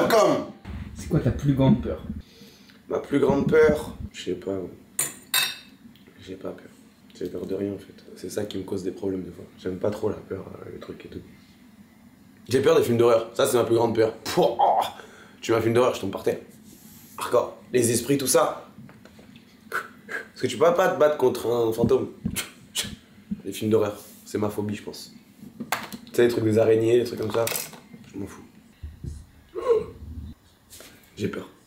Welcome. C'est quoi ta plus grande peur? Ma plus grande peur? Je sais pas. J'ai pas peur. J'ai peur de rien en fait. C'est ça qui me cause des problèmes des fois. J'aime pas trop la peur, le truc et tout. J'ai peur des films d'horreur. Ça, c'est ma plus grande peur. Pouah, oh, tu mets un film d'horreur, je tombe par terre. Hardcore. Les esprits, tout ça. Parce que tu peux pas te battre contre un fantôme. Les films d'horreur, c'est ma phobie, je pense. Tu sais, les trucs des araignées, les trucs comme ça, je m'en fous. J'ai peur.